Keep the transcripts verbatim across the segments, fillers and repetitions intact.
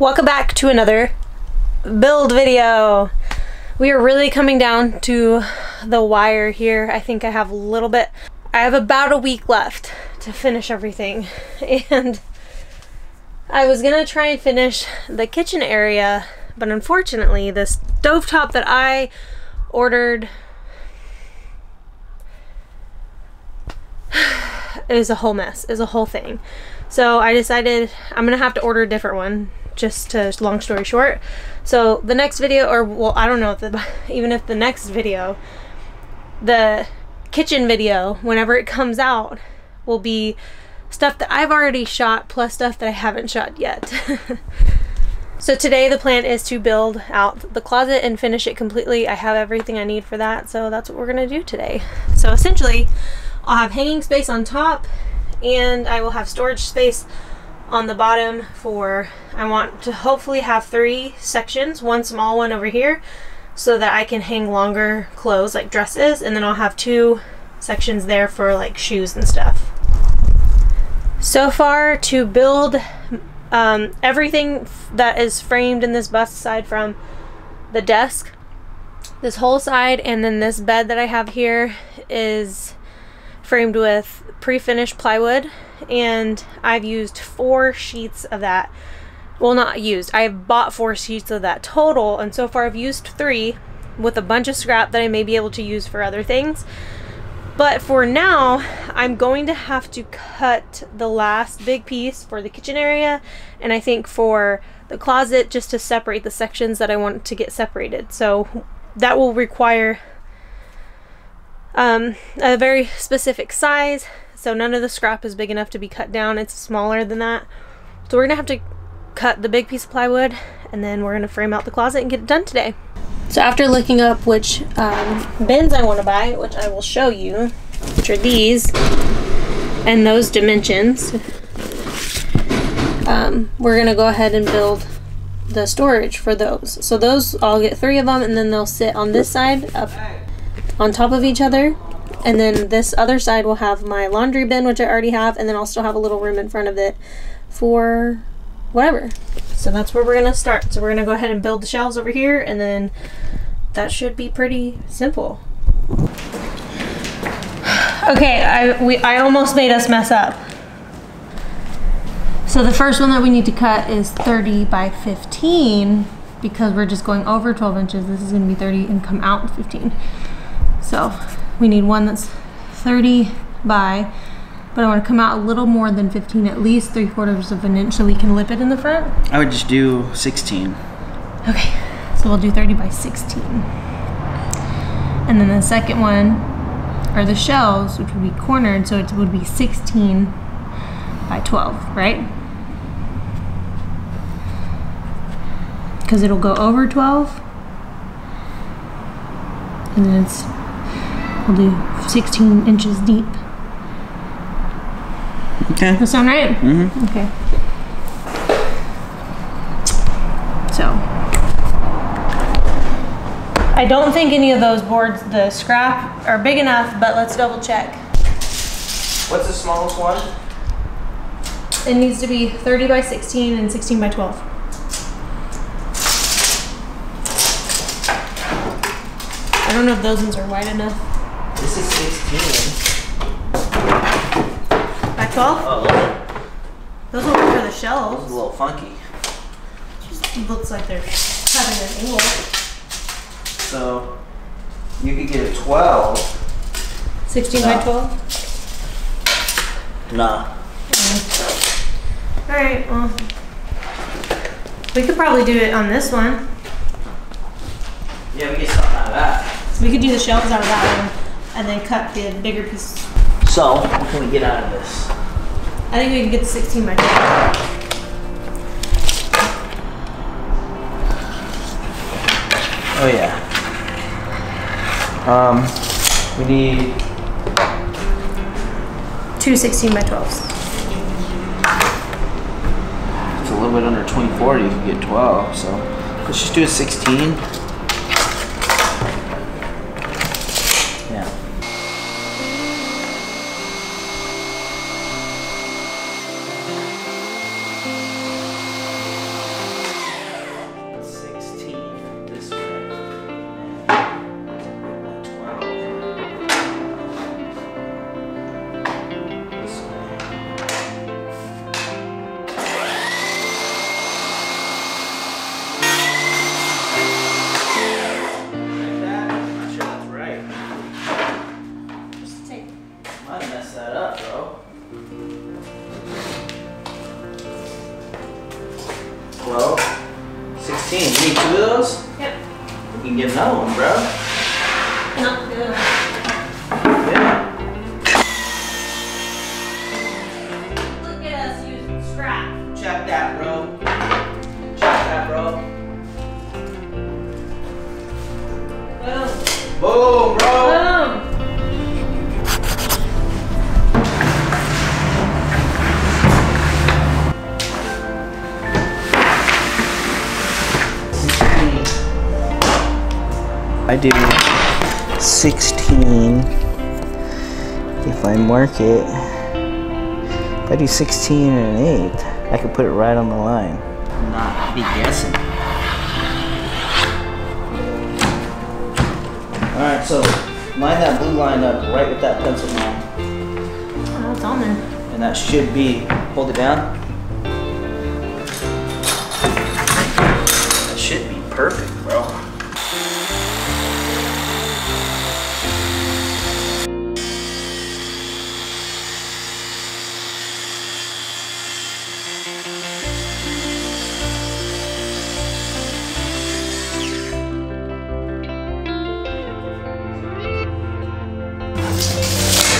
Welcome back to another build video. We are really coming down to the wire here. I think I have a little bit, I have about a week left to finish everything. And I was gonna try and finish the kitchen area, but unfortunately this stovetop that I ordered is a whole mess, is a whole thing. So I decided I'm gonna have to order a different one, just to long story short. So the next video, or well, I don't know if the, even if the next video, the kitchen video, whenever it comes out, will be stuff that I've already shot plus stuff that I haven't shot yet. So today the plan is to build out the closet and finish it completely. I have everything I need for that, so that's what we're gonna do today. So essentially, I'll have hanging space on top and I will have storage space on the bottom for, I want to hopefully have three sections, one small one over here so that I can hang longer clothes like dresses, and then I'll have two sections there for like shoes and stuff. So far to build um, everything that is framed in this bus, aside from the desk, this whole side, and then this bed that I have here is framed with pre-finished plywood, and I've used four sheets of that. Well, not used, I've bought four sheets of that total, and so far I've used three with a bunch of scrap that I may be able to use for other things. But for now, I'm going to have to cut the last big piece for the kitchen area, and I think for the closet, just to separate the sections that I want to get separated. So that will require Um, a very specific size, so none of the scrap is big enough to be cut down. It's smaller than that. So we're gonna have to cut the big piece of plywood, and then we're gonna frame out the closet and get it done today. So after looking up which um, bins I want to buy, which I will show you, which are these and those dimensions, um, we're gonna go ahead and build the storage for those. So those, I'll get three of them, and then they'll sit on this side up on top of each other, and then this other side will have my laundry bin, which I already have, and then I'll still have a little room in front of it for whatever. So that's where we're gonna start. So we're gonna go ahead and build the shelves over here, and then that should be pretty simple. Okay, I, we, I almost made us mess up. So the first one that we need to cut is thirty by fifteen, because we're just going over twelve inches. This is gonna be thirty and come out fifteen. So we need one that's thirty by, but I want to come out a little more than fifteen, at least three quarters of an inch, so we can lip it in the front. I would just do sixteen. Okay, so we'll do thirty by sixteen. And then the second one are the shelves, which would be cornered, so it would be sixteen by twelve, right? Because it'll go over twelve, and then it's, we'll do sixteen inches deep. Okay. That sound right? Mm-hmm. Okay. So, I don't think any of those boards, the scrap, are big enough, but let's double check. What's the smallest one? It needs to be thirty by sixteen and sixteen by twelve. I don't know if those ones are wide enough. This is sixteen. By twelve? Oh, those ones are for the shelves. Those are a little funky. It looks like they're having an angle. So, you could get a twelve. sixteen by twelve? Nah. Mm. Alright, well. We could probably do it on this one. Yeah, we get something out of that. So we could do the shelves out of that one, and then cut the bigger piece. So, what can we get out of this? I think we can get the sixteen by twelve. Oh yeah. Um, we need two sixteen by twelves. It's a little bit under twenty-four. You can get twelve. So let's just do a sixteen. twelve, sixteen. You need two of those? Yep. We can get another one, bro. Not good. Yeah. Look at us using scrap. Check that, bro. Check that, bro. Boom. Boom, bro. Boom. I do sixteen, if I mark it, if I do sixteen and an eighth, I could put it right on the line. Not be guessing. Alright, so line that blue line up right with that pencil line. Oh, it's on there. And that should be, hold it down. That should be perfect, bro.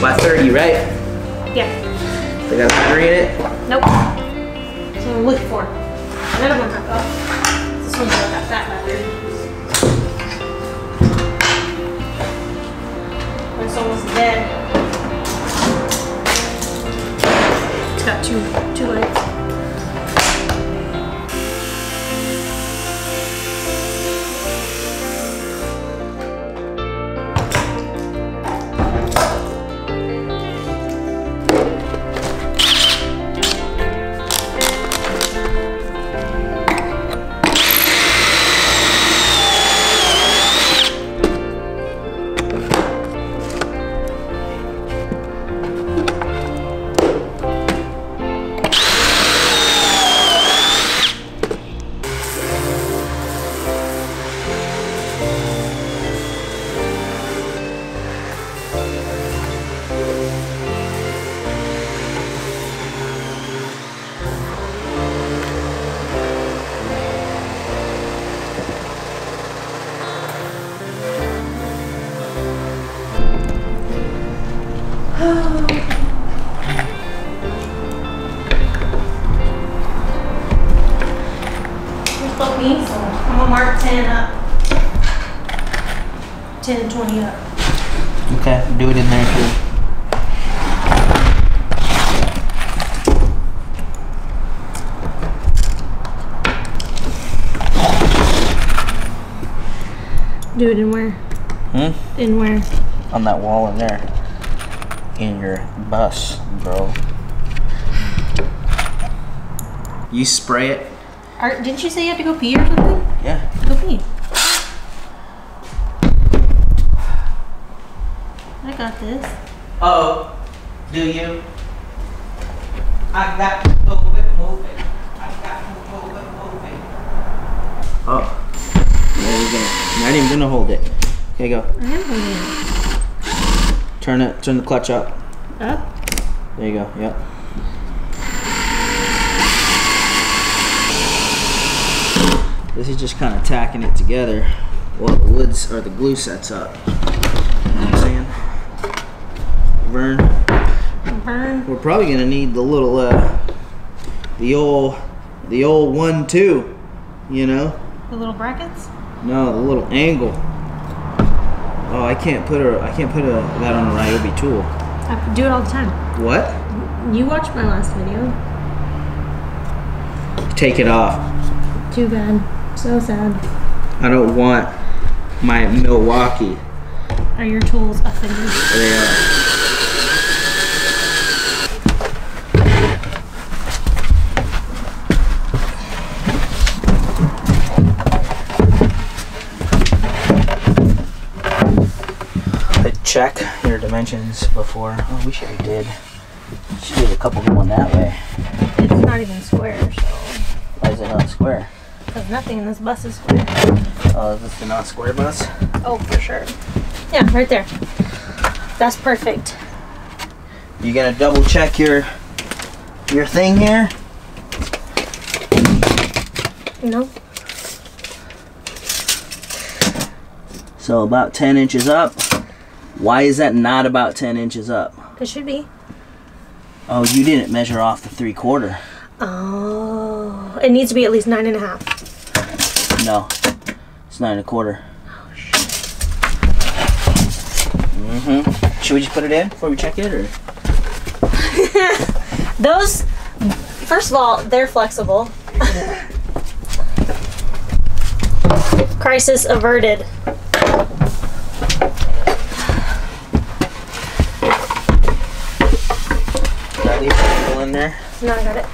By thirty, right? Yeah. They got a battery in it? Nope. That's what I'm looking for. Another one got that. This one's got that battery. It's almost dead. It's got two, two lights. ten and twenty up. Okay, do it in there too. Do it in where? Hmm? In where? On that wall in there. In your bus, bro. You spray it. Art, didn't you say you had to go pee or something? Yeah. Go pee. I got this. Oh, do you? I got to move it, move it. I got to move it, move it. Oh, there you go. Not even gonna hold it. Okay, go. I am holding it. Turn it. Turn the clutch up. Up. There you go. Yep. This is just kind of tacking it together while the woods or the glue sets up. You know what I'm saying? Burn. Burn. We're probably gonna need the little, uh, the old, the old one two. You know. The little brackets. No, the little angle. Oh, I can't put a, I can't put a, that on a Ryobi tool. I do it all the time. What? You watched my last video. Take it off. Too bad. So sad. I don't want my Milwaukee. Are your tools offended? They are. I check your dimensions before. Oh, we should have did. Should have did a couple going that way. It's not even square, so. Why is it not square? Because nothing in this bus is square. Oh, uh, is this the not square bus? Oh, for sure. Yeah, right there. That's perfect. You gonna double check your your thing here? No. So about ten inches up. Why is that not about ten inches up? It should be. Oh, you didn't measure off the three quarter. Oh, it needs to be at least nine and a half. No, it's nine and a quarter. Oh, shit. Mm-hmm. Should we just put it in before we check it, or? Those, first of all, they're flexible. Crisis averted. In there. No, I got it.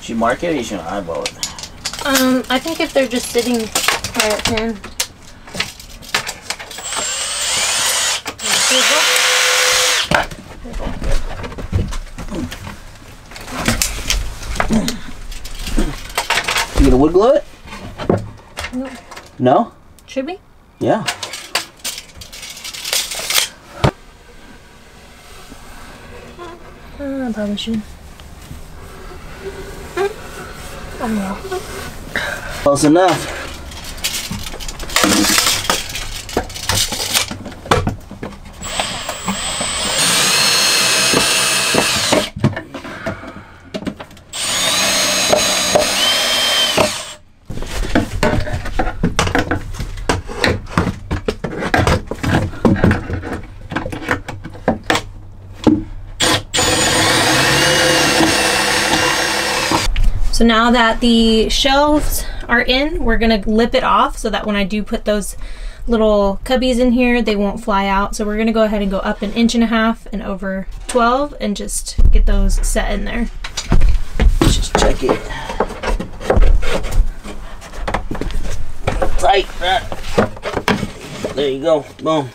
Should you mark it, or you should eyeball it? Um, I think if they're just sitting right at ten. You gonna wood glue it? No. No? Should we? Yeah. I probably should. I don't know. Close enough. So now that the shelves are in, we're gonna lip it off so that when I do put those little cubbies in here, they won't fly out. So we're gonna go ahead and go up an inch and a half and over twelve and just get those set in there. Just check it. Tight that. There you go, boom.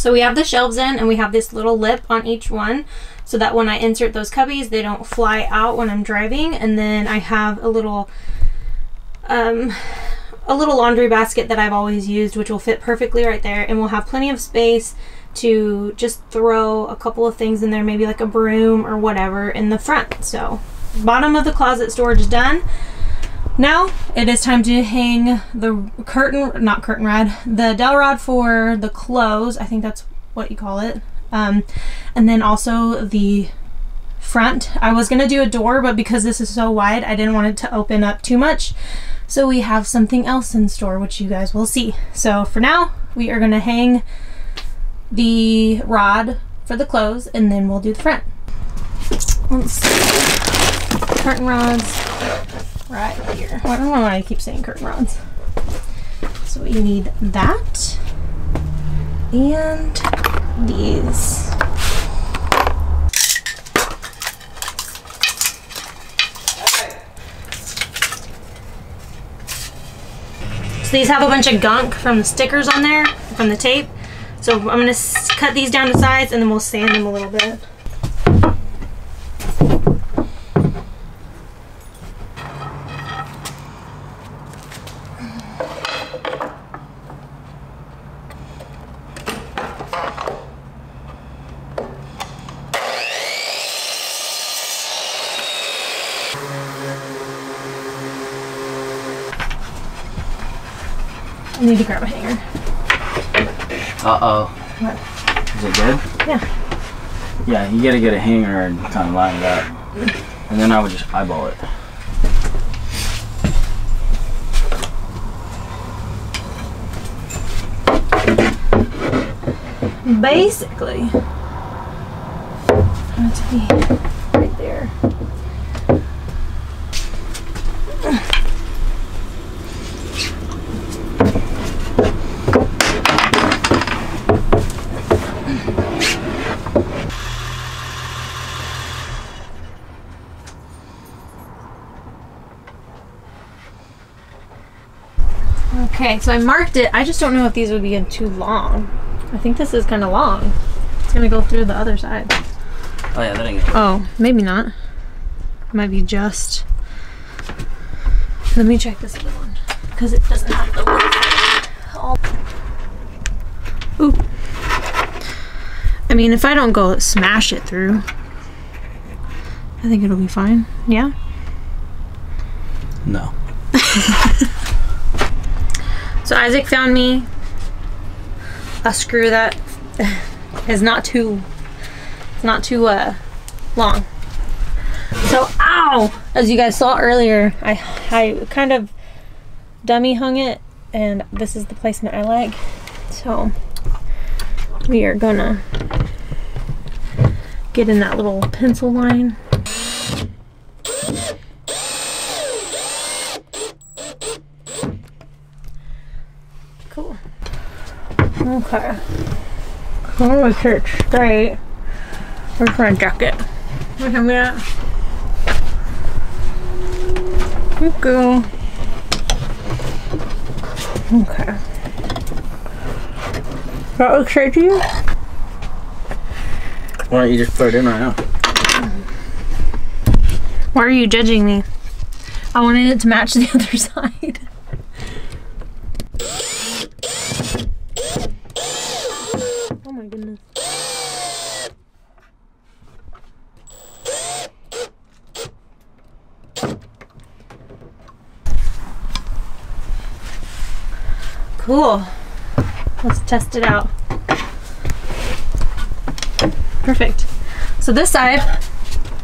So we have the shelves in and we have this little lip on each one so that when I insert those cubbies, they don't fly out when I'm driving. And then I have a little um, a little laundry basket that I've always used, which will fit perfectly right there. And we'll have plenty of space to just throw a couple of things in there, maybe like a broom or whatever in the front. So bottom of the closet storage is done. Now it is time to hang the curtain, not curtain rod, the dowel rod for the clothes. I think that's what you call it. Um, and then also the front. I was gonna do a door, but because this is so wide, I didn't want it to open up too much. So we have something else in store, which you guys will see. So for now, we are gonna hang the rod for the clothes and then we'll do the front. Let's see. Curtain rods. Right here. Well, I don't know why I keep saying curtain rods. So we need that and these. So these have a bunch of gunk from the stickers on there, from the tape. So I'm going to cut these down to size and then we'll sand them a little bit. I need to grab a hanger. Uh-oh. What? Is it good? Yeah. Yeah, you gotta get a hanger and kind of line it up. And then I would just eyeball it. Basically, I want it to be right there. Okay, so I marked it. I just don't know if these would be too long. I think this is kind of long. It's gonna go through the other side. Oh yeah, that ain't gonna work. Oh, maybe not. It might be just. Let me check this other one because it doesn't have the width. All... Ooh. I mean, if I don't go smash it through, I think it'll be fine. Yeah. No. So Isaac found me a screw that is not too, not too uh, long. So, ow! As you guys saw earlier, I, I kind of dummy hung it, and this is the placement I like. So, we are gonna get in that little pencil line. Cool. Okay. I'm gonna hit it straight. We're gonna duck it. Look at that. Go. Okay. That looks right to you? Why don't you just put it in right now? Why are you judging me? I wanted it to match the other side. Oh my goodness. Cool. Let's test it out. Perfect. So this side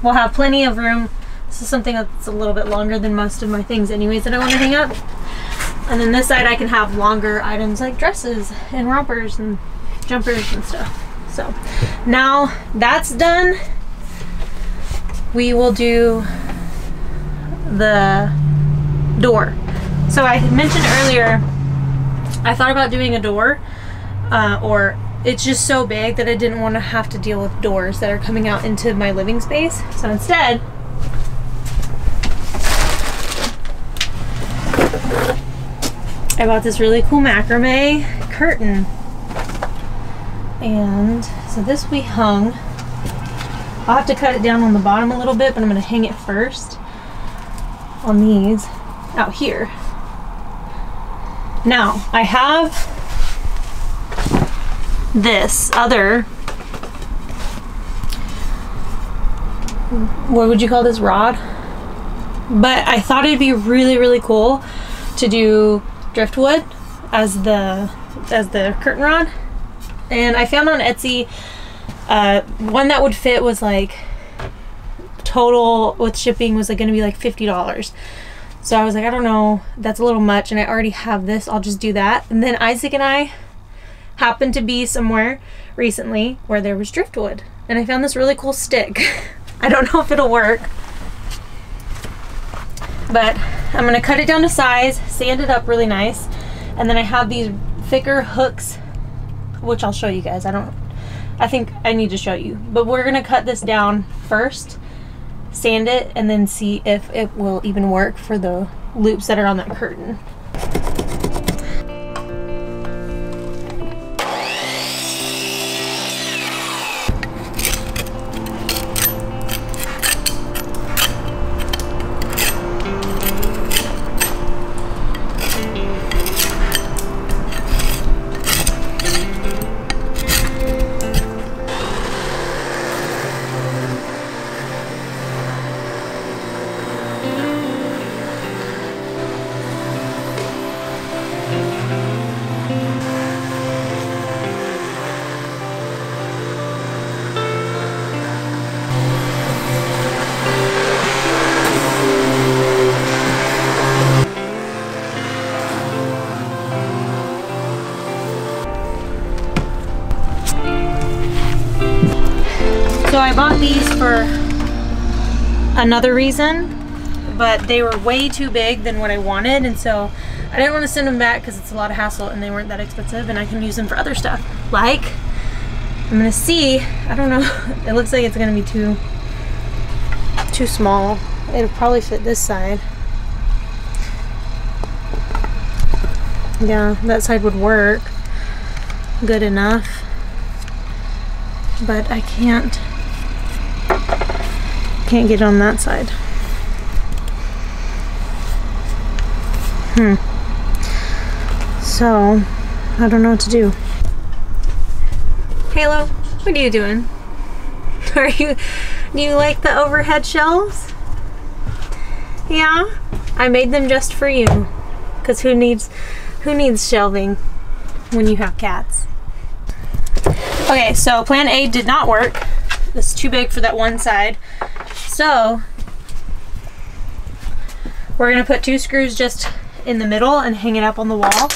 will have plenty of room. This is something that's a little bit longer than most of my things anyways that I want to hang up. And then this side I can have longer items like dresses and rompers and jumpers and stuff. So now that's done. We will do the door. So I mentioned earlier I thought about doing a door, uh, or it's just so big that I didn't want to have to deal with doors that are coming out into my living space. So instead, I bought this really cool macrame curtain. And so this we hung. I'll have to cut it down on the bottom a little bit, but I'm going to hang it first on these out here. Now, I have this other, what would you call this, rod? But I thought it'd be really, really cool to do driftwood as the, as the curtain rod. And I found on Etsy, uh, one that would fit was like, total with shipping was like gonna be like fifty dollars. So I was like, I don't know, that's a little much and I already have this, I'll just do that. And then Isaac and I happened to be somewhere recently where there was driftwood and I found this really cool stick. I don't know if it'll work, but I'm gonna cut it down to size, sand it up really nice. And then I have these thicker hooks, which I'll show you guys. I don't, I think I need to show you, but we're gonna cut this down first, sand it, and then see if it will even work for the loops that are on that curtain. So I bought these for another reason, but they were way too big than what I wanted, and so I didn't want to send them back because it's a lot of hassle and they weren't that expensive and I can use them for other stuff. Like, I'm gonna see, I don't know, it looks like it's gonna be too, too small. It'll probably fit this side. Yeah, that side would work good enough, but I can't can't get on that side. Hmm. So, I don't know what to do. Halo, what are you doing? Are you, do you like the overhead shelves? Yeah, I made them just for you. Cause who needs, who needs shelving when you have cats? Okay, so plan A did not work. It's too big for that one side. So, we're gonna put two screws just in the middle and hang it up on the wall.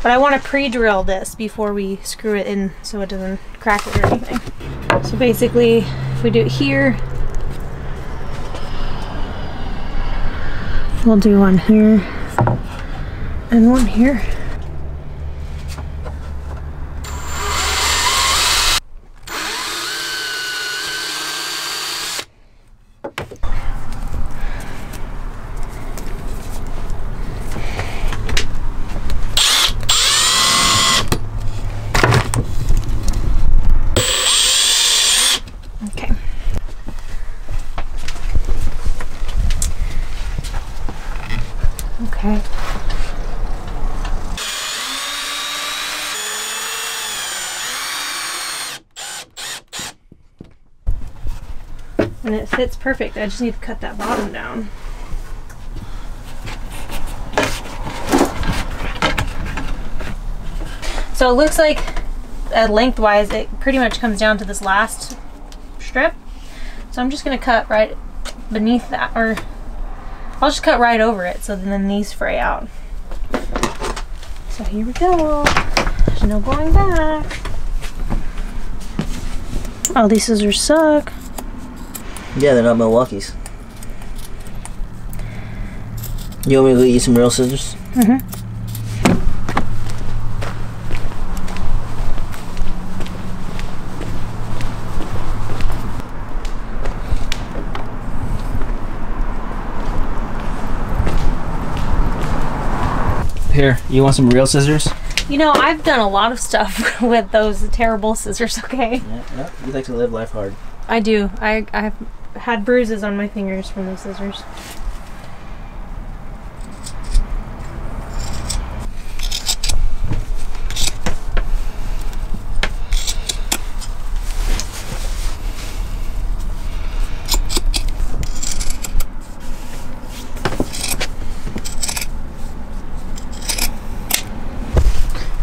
But I want to pre-drill this before we screw it in so it doesn't crack it or anything. So basically, if we do it here, we'll do one here and one here. And it fits perfect. I just need to cut that bottom down. So it looks like uh, lengthwise it pretty much comes down to this last strip. So I'm just gonna cut right beneath that, or I'll just cut right over it so then these fray out. So here we go. There's no going back. Oh, these scissors suck. Yeah, they're not Milwaukee's. You want me to get you some real scissors? Mm-hmm. Here, you want some real scissors? You know, I've done a lot of stuff with those terrible scissors, okay? Yeah, yeah. You like to live life hard. I do. I, I've had bruises on my fingers from those scissors.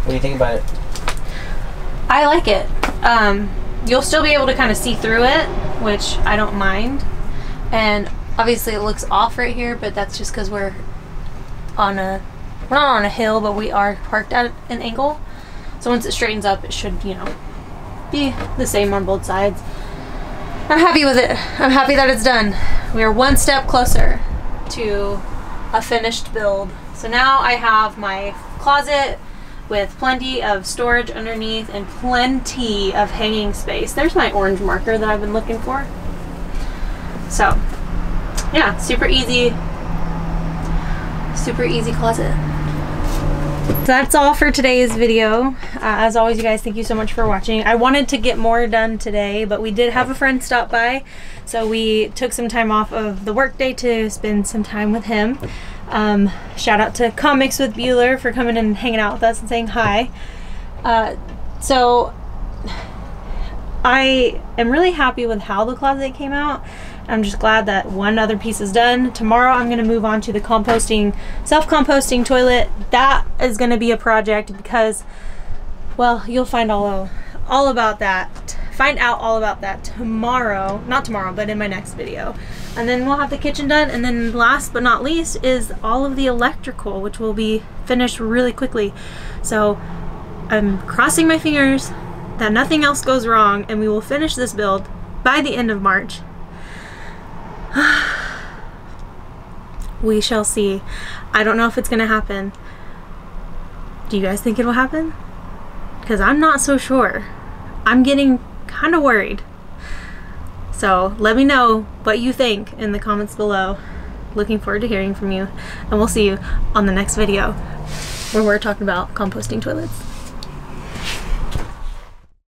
What do you think about it? I like it. Um, you'll still be able to kind of see through it, which I don't mind. And obviously it looks off right here, but that's just because we're on a, we're not on a hill, but we are parked at an angle. So once it straightens up, it should, you know, be the same on both sides. I'm happy with it. I'm happy that it's done. We are one step closer to a finished build. So now I have my closet with plenty of storage underneath and plenty of hanging space. There's my orange marker that I've been looking for. So yeah, super easy, super easy closet. So that's all for today's video. Uh, as always, you guys, thank you so much for watching. I wanted to get more done today, but we did have a friend stop by. So we took some time off of the workday to spend some time with him. Um, shout out to Comics with Bueller for coming and hanging out with us and saying hi. Uh, so I am really happy with how the closet came out. I'm just glad that one other piece is done. Tomorrow I'm gonna move on to the composting, self-composting toilet. That is gonna be a project because, well, you'll find all, all about that. Find out all about that tomorrow, not tomorrow, but in my next video. And then we'll have the kitchen done. And then last but not least is all of the electrical, which will be finished really quickly. So I'm crossing my fingers that nothing else goes wrong and we will finish this build by the end of March. We shall see. I don't know if it's gonna happen. Do you guys think it will happen? Because I'm not so sure. I'm getting kind of worried. So let me know what you think in the comments below. Looking forward to hearing from you, and we'll see you on the next video. where we're talking about composting toilets.